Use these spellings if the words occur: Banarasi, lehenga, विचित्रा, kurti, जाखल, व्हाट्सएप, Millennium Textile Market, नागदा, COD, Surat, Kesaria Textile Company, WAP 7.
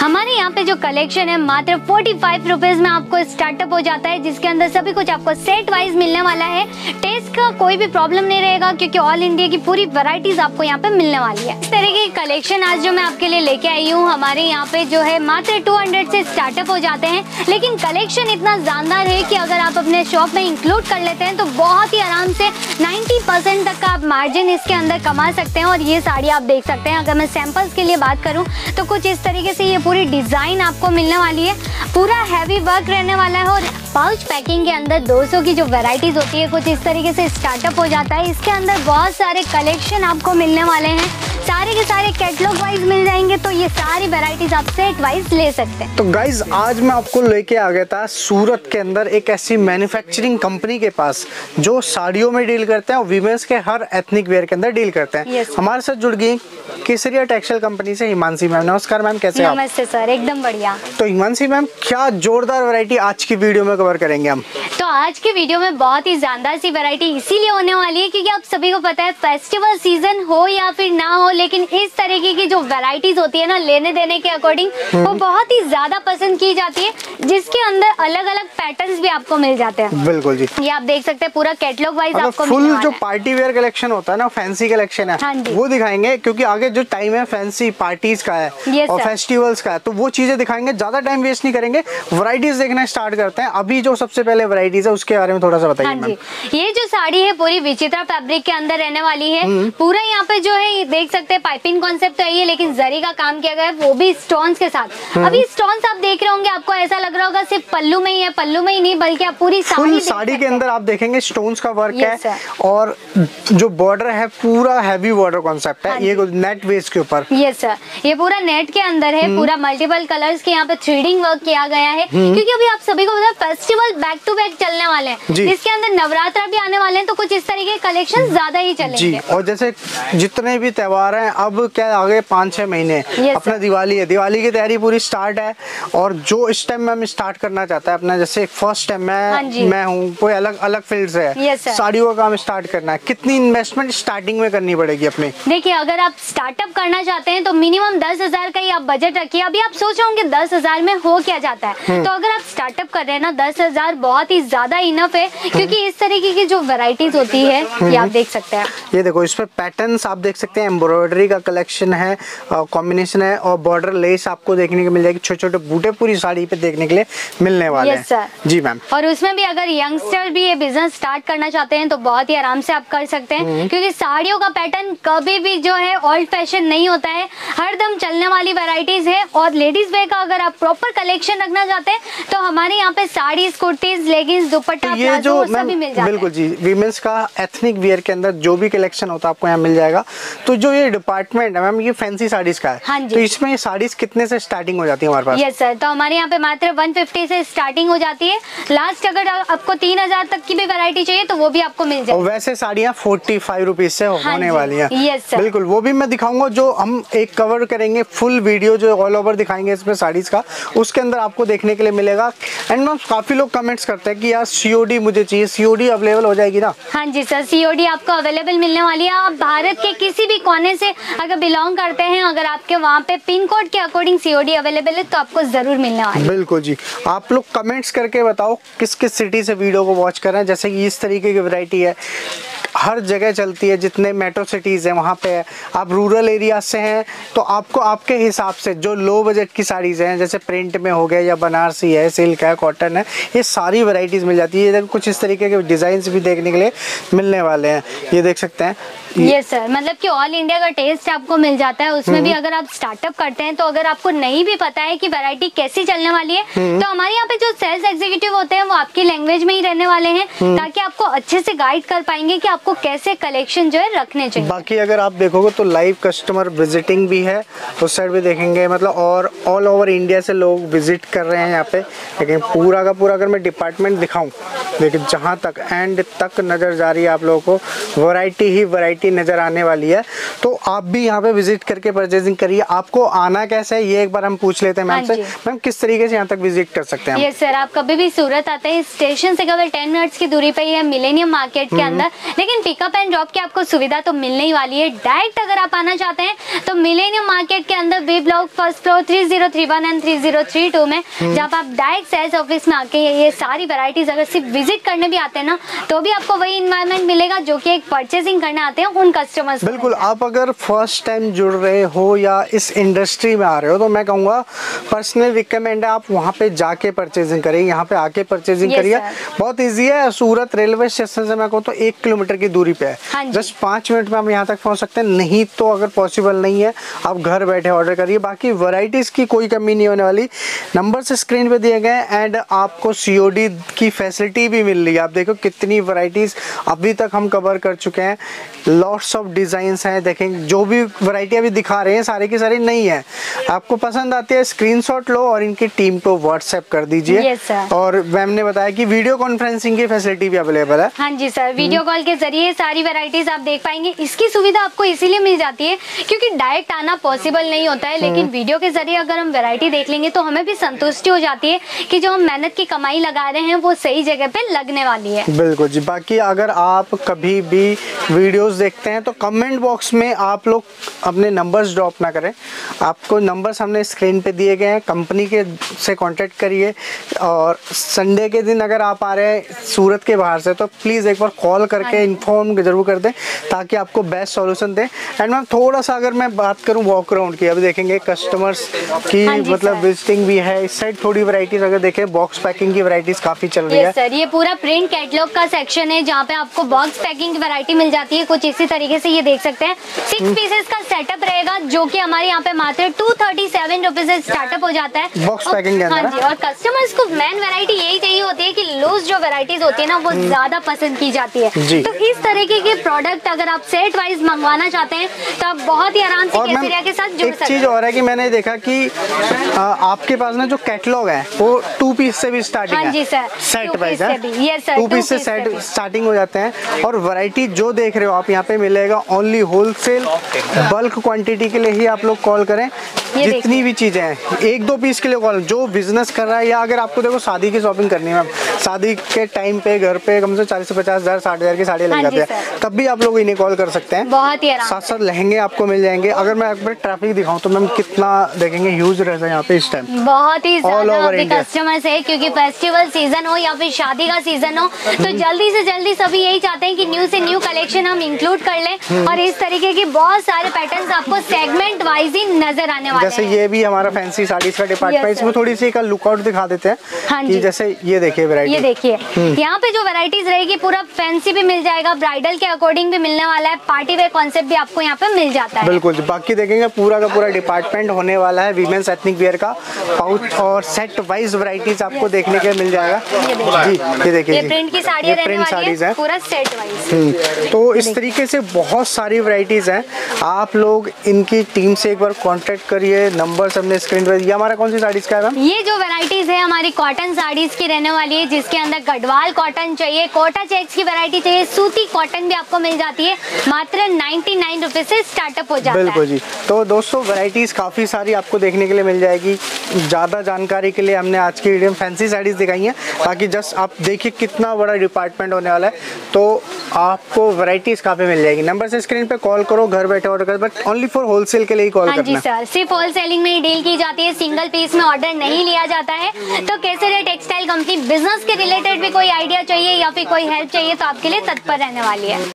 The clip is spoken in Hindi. हमारे यहाँ पे जो कलेक्शन है मात्र 45 रुपीज में आपको स्टार्टअप हो जाता है, जिसके अंदर सभी कुछ आपको सेट वाइज मिलने वाला है। टेस्ट का कोई भी प्रॉब्लम नहीं रहेगा क्योंकि ऑल इंडिया की पूरी वैरायटीज आपको यहाँ पे मिलने वाली है। इस तरह की कलेक्शन आज जो मैं आपके लिए लेके आई हूँ हमारे यहाँ पे जो है मात्र 200 से स्टार्टअप हो जाते हैं, लेकिन कलेक्शन इतना जानदार है कि अगर आप अपने शॉप में इंक्लूड कर लेते हैं तो बहुत ही आराम से 90% तक का आप मार्जिन इसके अंदर कमा सकते हैं। और ये साड़ी आप देख सकते हैं, अगर मैं सैंपल्स के लिए बात करूँ तो कुछ इस तरीके से ये पूरी डिज़ाइन आपको मिलने वाली है, पूरा हैवी वर्क रहने वाला है। और पाउच पैकिंग के अंदर 200 की जो वैरायटीज़ होती है कुछ इस तरीके से स्टार्टअप हो जाता है। इसके अंदर बहुत सारे कलेक्शन आपको मिलने वाले हैं, सारे के सारे कैटलॉग वाइज मिल जाएंगे, तो ये सारी वैरायटीज आप सेट वाइज ले सकते हैं। तो गाइज आज मैं आपको लेके आ गया था सूरत के अंदर एक ऐसी मैन्युफैक्चरिंग कंपनी के पास जो साड़ियों में डील करते हैं और वीमेंस के हर एथनिक वेयर के अंदर डील करते हैं। हमारे साथ जुड़ गई केसरिया टेक्सटाइल कंपनी से हिमांशी मैम। नमस्कार मैम, कैसे हैं? नमस्ते सर, एकदम बढ़िया। तो हिमांशी मैम, क्या जोरदार वैरायटी आज की वीडियो में कवर करेंगे हम? तो आज की वीडियो में बहुत ही जानदार सी वैरायटी इसीलिए होने वाली है क्योंकि आप सभी को पता है फेस्टिवल सीजन हो या फिर ना हो, लेकिन इस तरीके की जो वैरायटीज होती है ना लेने देने के अकॉर्डिंग वो बहुत ही ज्यादा पसंद की जाती है, जिसके अंदर अलग अलग पैटर्न्स भी आपको मिल जाते हैं। बिल्कुल जी, ये आप देख सकते हैं पूरा कैटलॉग वाइज आपको फुल जो पार्टी वेयर कलेक्शन होता है ना, फैंसी कलेक्शन है वो दिखाएंगे क्योंकि आगे जो टाइम है फैंसी पार्टीज का है और फेस्टिवल्स का है, तो वो चीजें दिखाएंगे। ज्यादा टाइम वेस्ट नहीं करेंगे, वैरायटीज देखना स्टार्ट करते हैं। अभी जो सबसे पहले वैरायटीज है उसके बारे में थोड़ा सा बताइए मैम। ये जो साड़ी है पूरी विचित्रा फैब्रिक के अंदर रहने वाली है, पूरा यहाँ पे जो है देख सकते हैं पाइपिंग कॉन्सेप्ट तो है ये, लेकिन जरी का काम किया गया है वो भी स्टोन्स के साथ। अभी स्टोन्स आप देख रहे होंगे, आपको ऐसा लग रहा होगा सिर्फ पल्लू में ही है, पल्लू में ही नहीं बल्कि आप पूरी साड़ी के अंदर आप देखेंगे स्टोन्स का वर्क है। और जो बॉर्डर है पूरा हैवी बॉर्डर कॉन्सेप्ट है, ये नेट बेस के ऊपर। यस सर, ये पूरा नेट के अंदर है, पूरा मल्टीपल कलर्स के यहाँ पे थ्रेडिंग वर्क किया गया है क्योंकि अभी आप सभी को पता है फेस्टिवल बैक टू बैक चलने वाले हैं, जिसके अंदर नवरात्र भी आने वाले हैं, तो कुछ इस तरीके के कलेक्शन ज्यादा ही चलेंगे। और जैसे जितने भी त्योहार हैं अब क्या आगे 5-6 महीने अपना दिवाली है, दिवाली की तैयारी पूरी स्टार्ट है। और जो इस टाइम में हम स्टार्ट करना चाहता है अपना, जैसे फर्स्ट टाइम मैं हूँ कोई अलग अलग फील्ड से है, साड़ियों का काम स्टार्ट करना है, कितनी इन्वेस्टमेंट स्टार्टिंग में करनी पड़ेगी अपने? देखिये, अगर आप स्टार्टअप करना चाहते हैं तो मिनिमम 10,000 का ही आप बजट रखिए। अभी आप सोच रहे होंगे 10,000 में हो क्या जाता है, तो अगर आप स्टार्टअप कर रहे हैं ना 10,000 बहुत ही ज्यादा इनफ है क्योंकि इस तरीके की जो वैरायटीज होती है ये आप देख सकते हैं। ये देखो, इसमें पैटर्न्स आप देख सकते हैं, एम्ब्रॉयडरी का कलेक्शन है, कॉम्बिनेशन है और बॉर्डर लेस आपको देखने को मिल जाएगी, छोटे छोटे बूटे पूरी साड़ी पे देखने के लिए मिलने वाले हैं। जी मैम, और उसमें भी अगर यंगस्टर भी ये बिजनेस स्टार्ट करना चाहते हैं तो बहुत ही आराम से आप कर सकते हैं क्योंकि साड़ियों का पैटर्न कभी भी जो है ओल्ड फैशन नहीं होता है, हरदम चलने वाली वैरायटीज है। और लेडीज वेयर का अगर आप प्रॉपर कलेक्शन रखना चाहते हैं तो हमारे यहाँ पे साड़ीज, कुर्तीज, लेगिंग्स, दुपट्टा, प्लाजो सभी मिल जाता है। बिल्कुल जी, वीमेंस का एथनिक वियर के अंदर जो भी कलेक्शन होता है आपको यहाँ मिल जाएगा। तो जो ये डिपार्टमेंट है मैम ये फैंसी साड़ीज का है, तो इसमें साड़ीज कितने से स्टार्टिंग हो जाती है हमारे पास? यस सर, तो हमारे यहाँ पे मात्र 150 से स्टार्टिंग हो जाती है, लास्ट अगर आपको 3000 तक की भी वैरायटी चाहिए तो वो भी आपको मिल जाएगी। और वैसे साड़ियाँ 45 रुपीज से होने वाली है। यस सर, बिल्कुल, वो भी मैं दिखाऊंगा, जो हम एक कवर करेंगे फुल वीडियो जो ऑल ओवर दिखाएंगे इसमें साड़ीज का, उसके अंदर आपको देखने के लिए मिलेगा। एंड मैम काफी लोग कमेंट्स करते हैं कि यार सीओडी मुझे चाहिए, सीओडी अवेलेबल हो जाएगी ना? हाँ जी सर, सीओडी आपको अवेलेबल मिलने वाली है। आप भारत के किसी भी कोने से अगर बिलोंग करते हैं, अगर आपके वहाँ पे पिन कोड के अकॉर्डिंग सीओडी अवेलेबल है तो आपको जरूर मिलने वाली है। बिल्कुल जी, आप लोग कमेंट्स करके बताओ किस किस सिटी से वीडियो को वॉच कर रहे हैं। जैसे कि इस तरीके की वैरायटी है हर जगह चलती है, जितने मेट्रो सिटीज़ हैं वहाँ पे, आप रूरल एरिया से हैं तो आपको आपके हिसाब से जो लो बजट की साड़ीज़ हैं जैसे प्रिंट में हो गया या बनारसी है, सिल्क है, कॉटन है, ये सारी वैरायटीज़ मिल जाती है। कुछ इस तरीके के डिज़ाइंस भी देखने के लिए मिलने वाले हैं, ये देख सकते हैं। यस सर, मतलब कि ऑल इंडिया का टेस्ट आपको मिल जाता है। उसमें भी अगर आप स्टार्टअप करते हैं तो अगर आपको नहीं भी पता है कि वैरायटी कैसी चलने वाली है तो हमारे यहाँ पे जो सेल्स एग्जीक्यूटिव होते हैं वो आपकी लैंग्वेज में ही रहने वाले हैं, ताकि आपको अच्छे से गाइड कर पाएंगे कि आपको कैसे कलेक्शन जो है रखने चाहिए। बाकी अगर आप देखोगे तो लाइव कस्टमर विजिटिंग भी है, उस साइड भी देखेंगे, मतलब और ऑल ओवर इंडिया से लोग विजिट कर रहे हैं यहाँ पे। लेकिन पूरा का पूरा अगर मैं डिपार्टमेंट दिखाऊँ, लेकिन जहाँ तक एंड तक नज़र जा रही है आप लोगों को वैरायटी ही वैरायटी नज़र आने वाली है। तो आप भी यहाँ पे विजिट करके परचेजिंग करिए। आपको आना कैसे है ये एक बार हम पूछ लेते हैं मैम से। मैम किस तरीके से यहाँ तक विजिट कर सकते हैं? यस सर, आप कभी भी सूरत आते हैं, स्टेशन से केवल 10 मिनट्स की दूरी पे है मिलेनियम मार्केट के अंदर, लेकिन पिकअप एंड ड्रॉप की आपको सुविधा तो मिलने ही वाली है। डायरेक्ट अगर आप आना चाहते हैं तो मिलेनियम मार्केट के अंदर B block first floor 3031 and 3032 में, जहाँ आप डायरेक्ट सेल्स ऑफिस में आके ये सारी वेराइटीज अगर सिर्फ विजिट करने भी आते हैं ना तो भी आपको वही इन्वायरमेंट मिलेगा जो कि एक परचेसिंग करने आते हैं उन कस्टमर्स। बिल्कुल, आप अगर फर्स्ट टाइम जुड़ रहे हो या इस इंडस्ट्री में आ रहे हो तो मैं कहूँगा पर्सनल रिकमेंड है आप वहाँ पे जाके परचेजिंग करें, यहाँ पे आके परचेजिंग करिए। बहुत इजी है, सूरत रेलवे स्टेशन से मैं कहूँ तो 1 किलोमीटर की दूरी पे है, जस्ट 5 मिनट में हम यहाँ तक पहुँच सकते हैं। नहीं तो अगर पॉसिबल नहीं है आप घर बैठे ऑर्डर करिए, बाकी वैरायटीज की कोई कमी नहीं होने वाली। नंबर्स स्क्रीन पे दिए गए हैं एंड आपको COD की फैसिलिटी भी मिल रही है। आप देखो कितनी वैरायटीज अभी तक हम कवर कर चुके हैं, लॉट्स ऑफ डिज़ाइंस हैं। देखें जो भी वैरायटी अभी दिखा रहे हैं सारे की सारी नई है। आपको पसंद आती है स्क्रीनशॉट लो और इनकी टीम को व्हाट्सएप कर दीजिए। yes, और मैम ने बताया कि वीडियो कॉन्फ्रेंसिंग की फैसिलिटी भी अवेलेबल है। हाँ जी सर, वीडियो कॉल के जरिए सारी वैरायटीज आप देख पाएंगे। इसकी सुविधा आपको इसीलिए मिल जाती है क्योंकि डायरेक्ट आना पॉसिबल नहीं होता है, लेकिन वीडियो के जरिए अगर हम वैरायटी देख लेंगे तो हमें भी संतुष्टि हो जाती है कि जो हम मेहनत की कमाई लगा रहे हैं वो सही जगह पे लगने वाली है। बिल्कुल जी, बाकी अगर आप कभी भी वीडियोस देखते हैं तो कमेंट बॉक्स में आप लोग अपने नंबर्स ड्रॉप ना करें। आपको नंबर्स हमने स्क्रीन पे दिए गए हैं, कंपनी के से कांटेक्ट करिए। और संडे के दिन अगर आप आ रहे हैं सूरत के बाहर से तो प्लीज़ एक बार कॉल करके इन्फॉर्म जरूर कर दें ताकि आपको बेस्ट सॉल्यूशन दें। एंड मैम थोड़ा सा अगर मैं बात करूँ वॉक राउंड की, अभी देखेंगे कस्टमर्स की मतलब विजिटिंग भी है इस साइड, थोड़ी वैरायटीज अगर देखें बॉक्स पैकिंग की वैरायटीज काफ़ी चल रही है। सर ये पूरा प्रिंट कैटलॉग का सेक्शन है जहाँ पे आपको बॉक्स पैकिंग की वैरायटी मिल जाती है। कुछ इसी तरीके से ये देख सकते हैं 6 पीसेस का सेटअप रहेगा जो कि हमारे यहाँ पे मात्र 237 रुपए से स्टार्टअप हो जाता है बॉक्स पैकिंग के अंदर। और कस्टमर्स को मेन वैरायटी यही चाहिए होती है कि लूज जो वैरायटीज होती है ना वो ज्यादा पसंद की जाती है। तो इस तरीके के प्रोडक्ट अगर आप सेट वाइज मंगवाना चाहते हैं तो आप बहुत ही आराम से केसरिया के साथ जुड़ सकते हैं। एक चीज और है कि मैंने देखा कि आपके पास ना जो कैटलॉग है वो 2 पीस से भी स्टार्टिंग है। सेट वाइज है 2 पीस से सेट स्टार्टिंग हो जाते हैं। और वैरायटी जो देख रहे हो आप यहाँ पे मिलेगा ओनली होलसेल, बल्क क्वांटिटी के लिए ही आप लोग कॉल करें। जितनी भी चीजें हैं 1-2 पीस के लिए कॉल, जो बिजनेस कर रहा है या अगर आपको देखो शादी की शॉपिंग करनी है, शादी के टाइम पे घर पे कम से 40 से 50 हज़ार 60 हज़ार की साड़ी लग जाती है, तब भी आप लोग इन्हें कॉल कर सकते हैं। बहुत ही साथ साथ लहंगे आपको मिल जाएंगे। अगर मैं एक बार ट्रैफिक दिखाऊं तो मैम कितना देखेंगे ह्यूज रहता है यहाँ पे इस टाइम, बहुत ही कस्टमर्स है क्योंकि फेस्टिवल सीजन हो या फिर शादी का सीजन हो तो जल्दी से जल्दी सभी यही चाहते हैं कि न्यू से न्यू कलेक्शन हम इंक्लूड कर लें। और इस तरीके के बहुत सारे पैटर्न आपको सेगमेंट वाइज ही नजर आने वाले। जैसे ये भी हमारा फैंसी साड़ीज का डिपार्टमेंट है, इसमें थोड़ी सी का लुकआउट दिखा देते हैं। हाँ जी, जैसे ये देखिए वैरायटी, ये देखिए यहाँ पे जो वैरायटीज रहेगी पूरा फैंसी भी मिल जाएगा, ब्राइडल के अकॉर्डिंग भी मिलने वाला है, पार्टी वेयर कॉन्सेप्ट भी आपको यहाँ पे मिल जाता है। बिल्कुल, बाकी देखेंगे पूरा का पूरा डिपार्टमेंट होने वाला है वीमेंस एथनिक वेयर का, पाउच और सेट वाइज वैरायटीज आपको देखने के मिल जाएगा। जी ये देखिए प्रिंट की साड़ी रहने वाली है पूरा सेट वाइज। तो इस तरीके से बहुत सारी वैरायटीज हैं, आप लोग इनकी टीम से एक बार कॉन्टेक्ट करिए। नंबर हमने स्क्रीन पे दिया। हमारा कौन सी साड़ीज का है? ये जो वैराइटीज है हमारी कॉटन साड़ीज की रहने वाली है, जिसके अंदर गढ़वाल कॉटन चाहिए, कोटा चेक्स की वैरायटी चाहिए, सूती कॉटन भी आपको मिल जाती है, मात्र 99 रुपए से स्टार्टअप हो जाता है। बिल्कुल जी, तो दोस्तों वैराइटीज काफी सारी आपको देखने के लिए मिल जाएगी। ज्यादा जानकारी के लिए हमने आज की वीडियो में फैंसी साड़ीज दिखाई है, बाकी जस्ट आप देखिए कितना बड़ा डिपार्टमेंट होने वाला है, तो आपको वैराइटीज काफी मिल जाएगी। नंबर से स्क्रीन पे कॉल करो, घर बैठे ऑर्डर करो, बट ओनली फॉर होलसेल के लिए कॉल करना। सिर्फ होलसेलिंग में ही डील की जाती है, सिंगल पीस में ऑर्डर नहीं लिया जाता है। तो केसरिया टेक्सटाइल कंपनी बिजनेस के रिलेटेड भी कोई आइडिया चाहिए या फिर कोई हेल्प चाहिए तो आपके लिए तत्पर रहने वाली है।